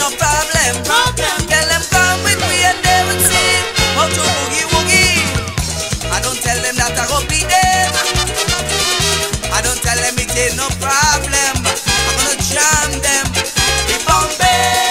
no problem. Tell them come with me and they will see how to boogie woogie. I don't tell them that I go be there. I don't tell them it ain't no problem. I'm gonna jam them. Be Bombay.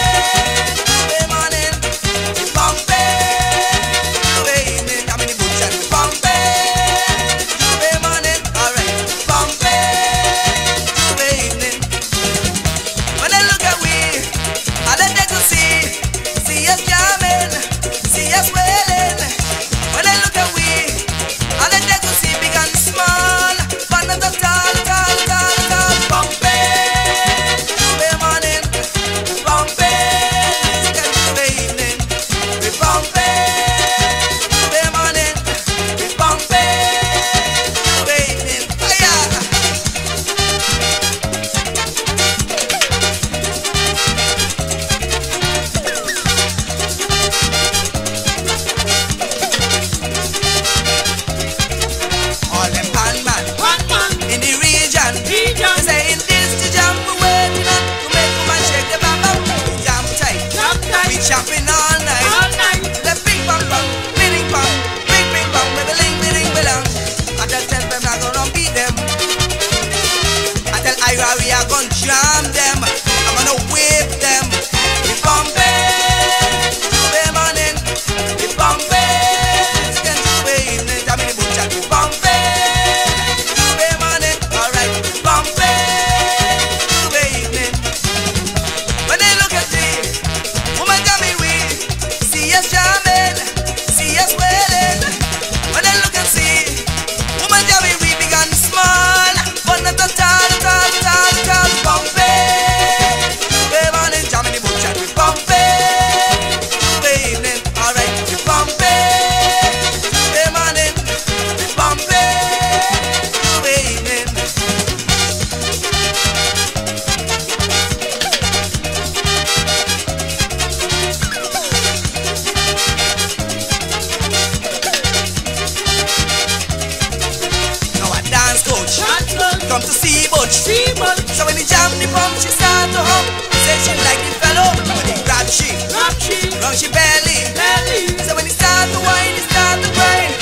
She belly. So when he start to whine, he start to whine.